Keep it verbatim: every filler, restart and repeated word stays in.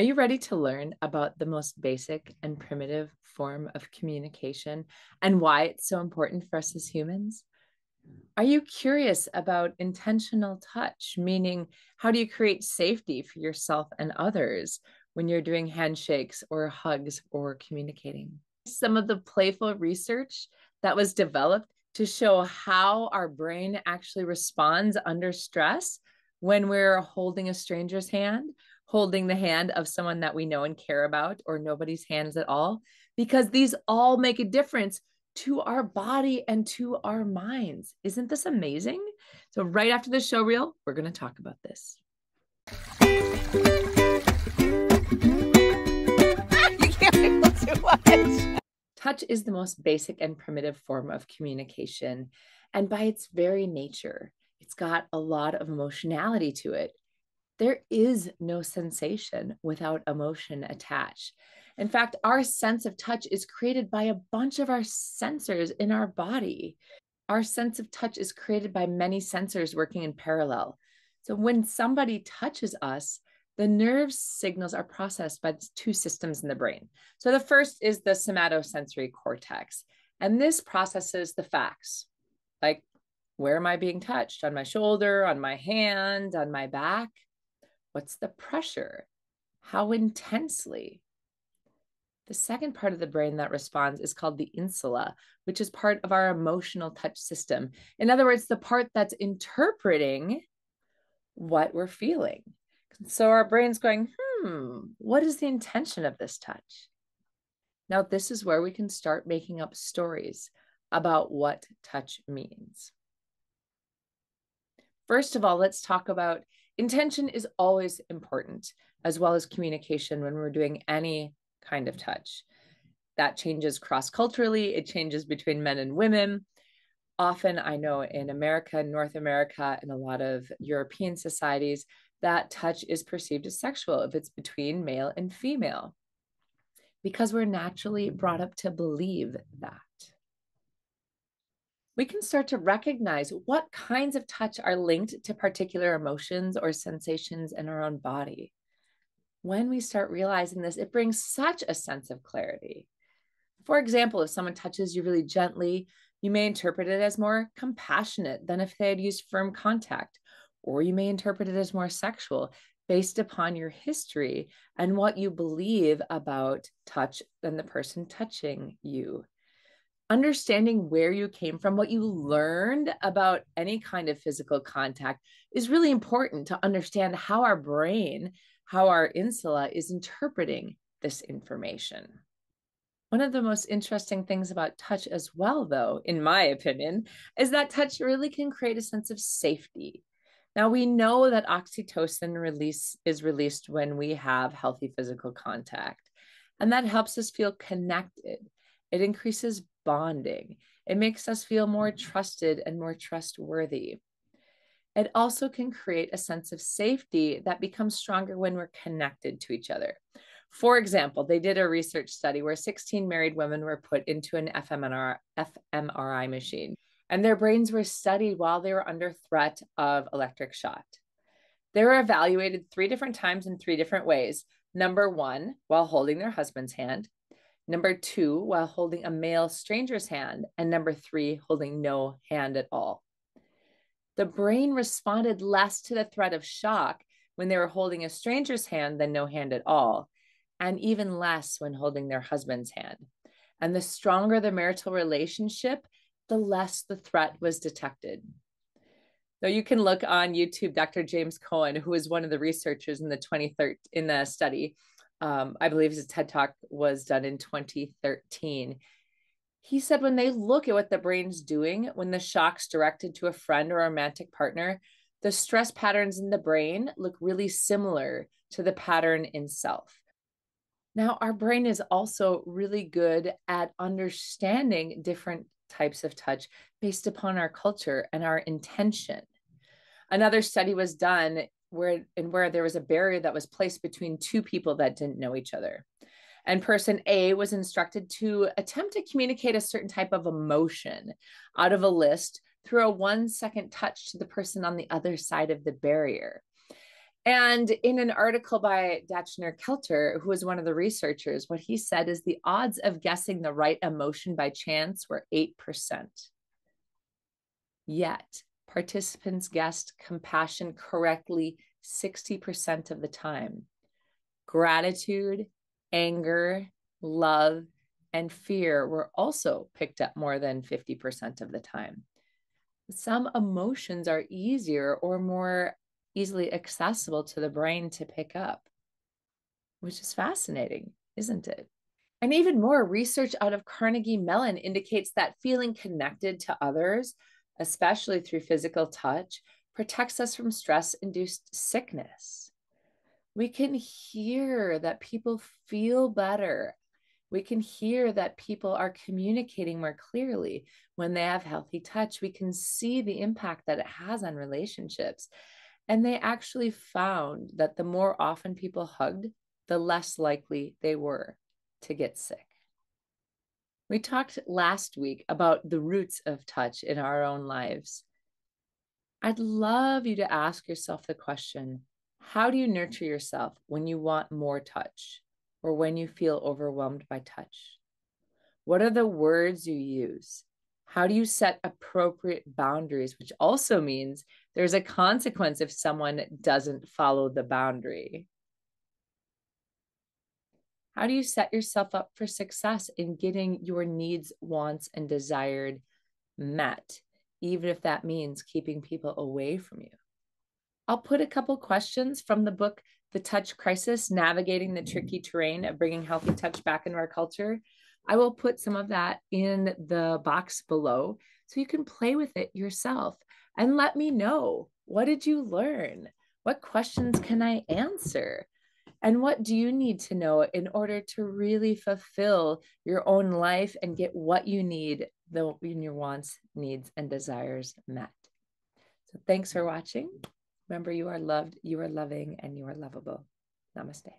Are you ready to learn about the most basic and primitive form of communication and why it's so important for us as humans? Are you curious about intentional touch, meaning how do you create safety for yourself and others when you're doing handshakes or hugs or communicating? Some of the playful research that was developed to show how our brain actually responds under stress when we're holding a stranger's hand, holding the hand of someone that we know and care about, or nobody's hands at all, because these all make a difference to our body and to our minds. Isn't this amazing? So right after the show reel, we're going to talk about this. You can't handle too much. Touch is the most basic and primitive form of communication. And by its very nature, it's got a lot of emotionality to it. There is no sensation without emotion attached. In fact, our sense of touch is created by a bunch of our sensors in our body. Our sense of touch is created by many sensors working in parallel. So when somebody touches us, the nerve signals are processed by two systems in the brain. So the first is the somatosensory cortex, and this processes the facts, like where am I being touched? On my shoulder, on my hand, on my back? What's the pressure? How intensely? The second part of the brain that responds is called the insula, which is part of our emotional touch system. In other words, the part that's interpreting what we're feeling. So our brain's going, hmm, what is the intention of this touch? Now, this is where we can start making up stories about what touch means. First of all, let's talk about intention is always important, as well as communication when we're doing any kind of touch. That changes cross-culturally. It changes between men and women. Often, I know in America, North America, and a lot of European societies, that touch is perceived as sexual if it's between male and female, because we're naturally brought up to believe that. We can start to recognize what kinds of touch are linked to particular emotions or sensations in our own body. When we start realizing this, it brings such a sense of clarity. For example, if someone touches you really gently, you may interpret it as more compassionate than if they had used firm contact, or you may interpret it as more sexual based upon your history and what you believe about touch and the person touching you. Understanding where you came from, what you learned about any kind of physical contact is really important to understand how our brain how our insula is interpreting this information. One of the most interesting things about touch as well, though, in my opinion, is that touch really can create a sense of safety. Now, we know that oxytocin release is released when we have healthy physical contact, and that helps us feel connected. It increases bonding. It makes us feel more trusted and more trustworthy. It also can create a sense of safety that becomes stronger when we're connected to each other. For example, they did a research study where sixteen married women were put into an F M R I machine, and their brains were studied while they were under threat of electric shock. They were evaluated three different times in three different ways. Number one, while holding their husband's hand. Number two, while holding a male stranger's hand. And number three, holding no hand at all. The brain responded less to the threat of shock when they were holding a stranger's hand than no hand at all, and even less when holding their husband's hand. And the stronger the marital relationship, the less the threat was detected. Now you can look on YouTube, Doctor James Cohen, who was one of the researchers in the twenty thirteen in the study. Um, I believe his TED Talk was done in twenty thirteen. He said when they look at what the brain's doing, when the shock's directed to a friend or a romantic partner, the stress patterns in the brain look really similar to the pattern in self. Now, our brain is also really good at understanding different types of touch based upon our culture and our intention. Another study was done where, and where there was a barrier that was placed between two people that didn't know each other. And person A was instructed to attempt to communicate a certain type of emotion out of a list through a one second touch to the person on the other side of the barrier. And in an article by Dachner Keltner, who was one of the researchers, what he said is the odds of guessing the right emotion by chance were eight percent. Yet participants guessed compassion correctly sixty percent of the time. Gratitude, anger, love, and fear were also picked up more than fifty percent of the time. Some emotions are easier or more easily accessible to the brain to pick up, which is fascinating, isn't it? And even more research out of Carnegie Mellon indicates that feeling connected to others, especially through physical touch, protects us from stress-induced sickness. We can hear that people feel better. We can hear that people are communicating more clearly when they have healthy touch. We can see the impact that it has on relationships. And they actually found that the more often people hugged, the less likely they were to get sick. We talked last week about the roots of touch in our own lives. I'd love you to ask yourself the question, how do you nurture yourself when you want more touch or when you feel overwhelmed by touch? What are the words you use? How do you set appropriate boundaries, which also means there's a consequence if someone doesn't follow the boundary? How do you set yourself up for success in getting your needs, wants, and desired met, even if that means keeping people away from you? I'll put a couple questions from the book, The Touch Crisis, Navigating the Tricky Terrain of Bringing Healthy Touch Back into Our Culture. I will put some of that in the box below so you can play with it yourself and let me know, what did you learn? What questions can I answer? And what do you need to know in order to really fulfill your own life and get what you need in your wants, needs, and desires met? So thanks for watching. Remember, you are loved, you are loving, and you are lovable. Namaste.